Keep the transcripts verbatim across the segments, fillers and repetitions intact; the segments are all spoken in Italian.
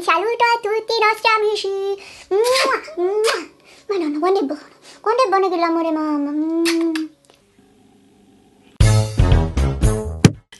un saluto a tutti i nostri amici. Mua, mua. Madonna, quanto è buono, quanto è buono che l'amore mamma. Mm.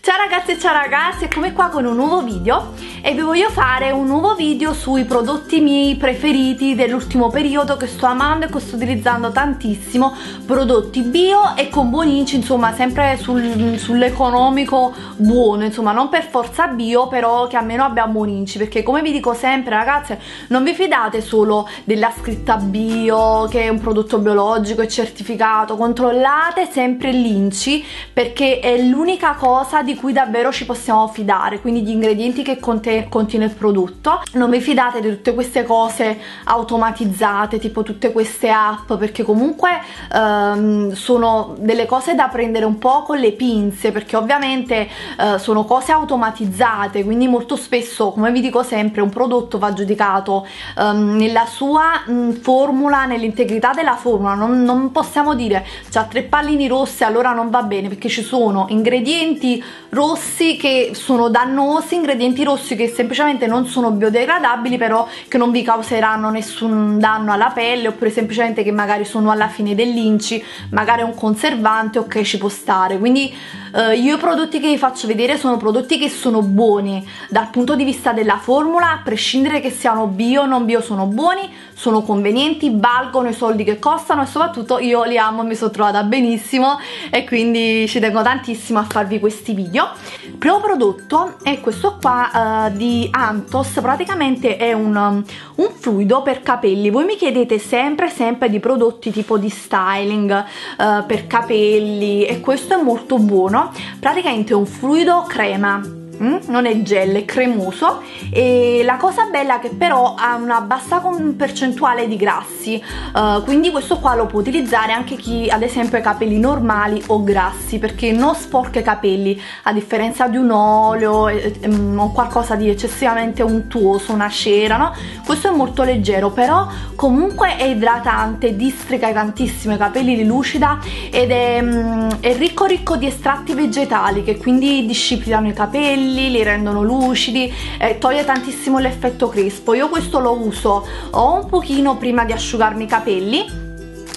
Ciao ragazzi e ciao ragazzi, eccomi qua con un nuovo video e vi voglio fare un nuovo video sui prodotti miei preferiti dell'ultimo periodo che sto amando e che sto utilizzando tantissimo, prodotti bio e con buonici, insomma sempre sul, sull'economico buono, insomma non per forza bio però che almeno abbia buonici, perché come vi dico sempre ragazze, non vi fidate solo della scritta bio che è un prodotto biologico e certificato, controllate sempre l'I N C I perché è l'unica cosa di cui davvero ci possiamo fidare, quindi gli ingredienti che conte, contiene il prodotto. Non vi fidate di tutte queste cose automatizzate, tipo tutte queste app, perché comunque ehm, sono delle cose da prendere un po' con le pinze, perché ovviamente eh, sono cose automatizzate, quindi molto spesso, come vi dico sempre, un prodotto va giudicato ehm, nella sua mh, formula, nell'integrità della formula, non, non possiamo dire c'ha tre pallini rossi allora non va bene, perché ci sono ingredienti rossi che sono dannosi, ingredienti rossi che semplicemente non sono biodegradabili però che non vi causeranno nessun danno alla pelle, oppure semplicemente che magari sono alla fine dell'I N C I, magari è un conservante, ok, ci può stare. Quindi eh, io i prodotti che vi faccio vedere sono prodotti che sono buoni dal punto di vista della formula, a prescindere che siano bio o non bio, sono buoni, sono convenienti, valgono i soldi che costano e soprattutto io li amo e mi sono trovata benissimo e quindi ci tengo tantissimo a farvi questi video. Il primo prodotto è questo qua uh, di Anthos, praticamente è un, um, un fluido per capelli. Voi mi chiedete sempre sempre di prodotti tipo di styling uh, per capelli e questo è molto buono, praticamente è un fluido crema. Mm, non è gel, è cremoso e la cosa bella è che però ha una bassa percentuale di grassi, uh, quindi questo qua lo può utilizzare anche chi ad esempio ha i capelli normali o grassi, perché non sporca i capelli a differenza di un olio eh, eh, o qualcosa di eccessivamente untuoso, una cera, no? Questo è molto leggero però comunque è idratante, districa tantissimo i capelli, li lucida ed è, mm, è ricco ricco di estratti vegetali che quindi disciplinano i capelli, li rendono lucidi, eh, toglie tantissimo l'effetto crespo. Io questo lo uso o un pochino prima di asciugarmi i capelli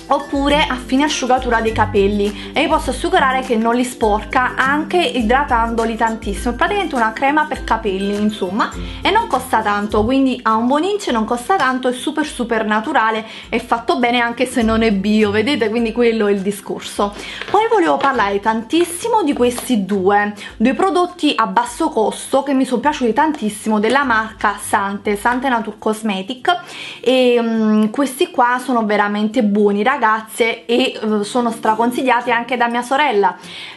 oppure a fine asciugatura dei capelli e vi posso assicurare che non li sporca anche idratandoli tantissimo. È praticamente una crema per capelli insomma e non costa tanto, quindi ha un buon I N C I, non costa tanto, è super super naturale, è fatto bene anche se non è bio, vedete, quindi quello è il discorso. Poi volevo parlare tantissimo di questi due due prodotti a basso costo che mi sono piaciuti tantissimo della marca Sante, Sante Natur Cosmetic e um, questi qua sono veramente buoni ragazze e uh, sono straconsigliate anche da mia sorella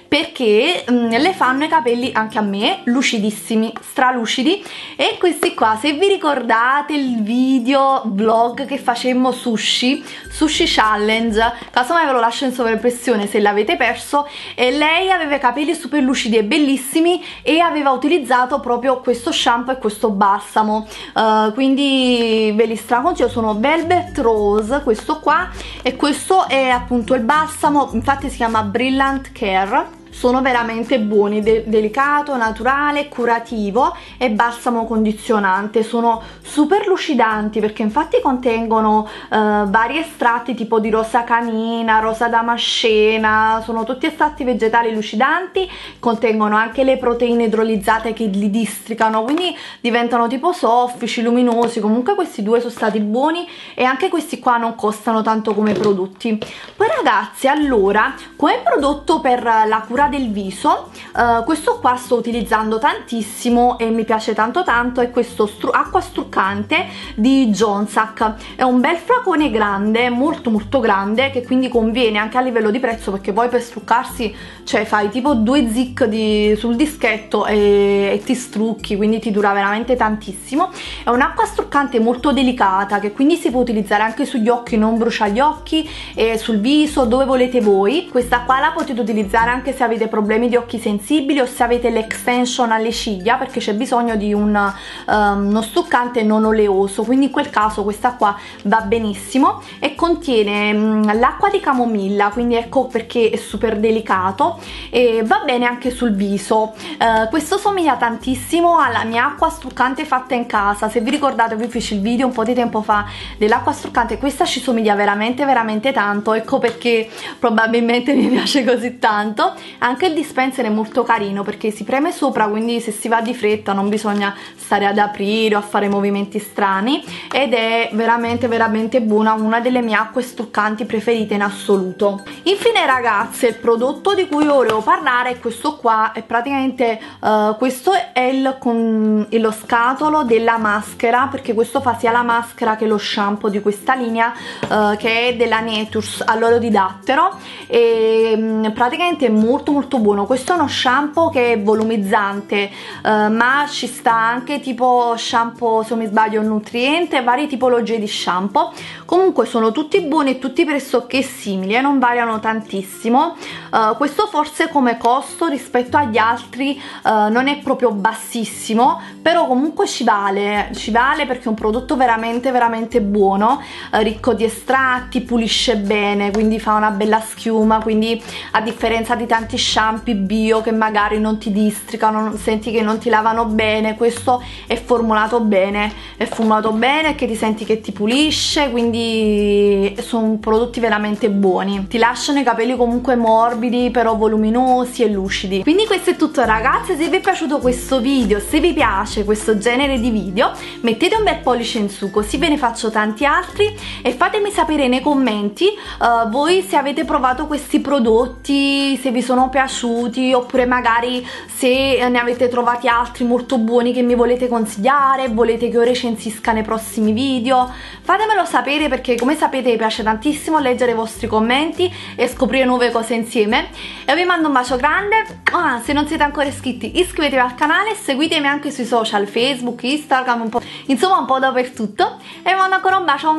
perché mh, le fanno i capelli anche a me, lucidissimi, stralucidi. E questi qua, se vi ricordate il video vlog che facemmo sushi, sushi challenge, casomai ve lo lascio in sovraimpressione se l'avete perso, e lei aveva i capelli super lucidi e bellissimi e aveva utilizzato proprio questo shampoo e questo balsamo, uh, quindi ve li straconsiglio, sono Velvet Rose questo qua e questo è appunto il balsamo, infatti si chiama Brilliant Care. Sono veramente buoni, de delicato, naturale, curativo e balsamo condizionante, sono super lucidanti perché infatti contengono eh, vari estratti tipo di rosa canina, rosa damascena, sono tutti estratti vegetali lucidanti, contengono anche le proteine idrolizzate che li districano, quindi diventano tipo soffici, luminosi. Comunque questi due sono stati buoni e anche questi qua non costano tanto come prodotti. Poi ragazzi, allora, come prodotto per la cura del viso, uh, questo qua sto utilizzando tantissimo e mi piace tanto tanto, è questo stru acqua struccante di Joansac, è un bel flacone grande, molto molto grande, che quindi conviene anche a livello di prezzo perché poi per struccarsi, cioè fai tipo due zic di, sul dischetto e, e ti strucchi, quindi ti dura veramente tantissimo. È un'acqua struccante molto delicata che quindi si può utilizzare anche sugli occhi, non brucia gli occhi, e sul viso, dove volete voi. Questa qua la potete utilizzare anche se avete problemi di occhi sensibili o se avete l'extension alle ciglia, perché c'è bisogno di un, um, uno struccante non non oleoso, quindi in quel caso questa qua va benissimo e contiene mh, l'acqua di camomilla, quindi ecco perché è super delicato e va bene anche sul viso. Uh, questo somiglia tantissimo alla mia acqua struccante fatta in casa. Se vi ricordate, vi feci il video un po' di tempo fa dell'acqua struccante, questa ci somiglia veramente veramente tanto, ecco perché probabilmente mi piace così tanto. Anche il dispenser è molto carino perché si preme sopra, quindi se si va di fretta non bisogna stare ad aprire o a fare movimenti strani, ed è veramente veramente buona, una delle mie acque struccanti preferite in assoluto. Infine ragazze, il prodotto di cui volevo parlare è questo qua, è praticamente uh, questo è il, con, è lo scatolo della maschera, perché questo fa sia la maschera che lo shampoo di questa linea uh, che è della Neturs all'olio di dattero, e um, praticamente è molto molto buono. Questo è uno shampoo che è volumizzante, uh, ma ci sta anche tipo shampoo, se non mi sbaglio, nutriente, varie tipologie di shampoo. Comunque sono tutti buoni e tutti pressoché simili e eh, non variano tantissimo. Uh, questo forse come costo rispetto agli altri uh, non è proprio bassissimo, però comunque ci vale, ci vale perché è un prodotto veramente veramente buono, uh, ricco di estratti, pulisce bene, quindi fa una bella schiuma, quindi a differenza di tanti shampoo bio che magari non ti districano, senti che non ti lavano bene, questo è formulato bene, è formulato bene che ti senti che ti pulisce, quindi sono prodotti veramente buoni, ti lasciano i capelli comunque morbidi però voluminosi e lucidi. Quindi questo è tutto ragazze, se vi è piaciuto questo video, se vi piace questo genere di video, mettete un bel pollice in su così ve ne faccio tanti altri, e fatemi sapere nei commenti uh, voi se avete provato questi prodotti, se vi sono piaciuti, oppure magari se ne avete trovati altri molto buoni che mi volete consigliare, volete che io recensisca nei prossimi video. Fatemelo sapere perché come sapete mi piace tantissimo leggere i vostri commenti e scoprire nuove cose insieme, e vi mando un bacio grande. Ah, se non siete ancora iscritti iscrivetevi al canale, seguitemi anche sui social, Facebook, Instagram, un po', insomma un po' dappertutto, e vi mando ancora un bacio,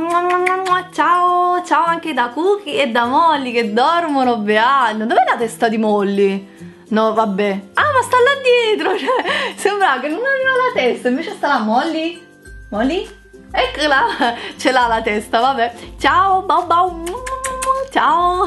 ciao ciao anche da Cookie e da Molly che dormono beati. Dove è la testa di Molly? No vabbè, ah ma sta là dietro, cioè, sembrava che non aveva la testa, invece sta la Molly. Molly? Eccola, ce l'ha la testa, vabbè. Ciao, bau bau, ciao.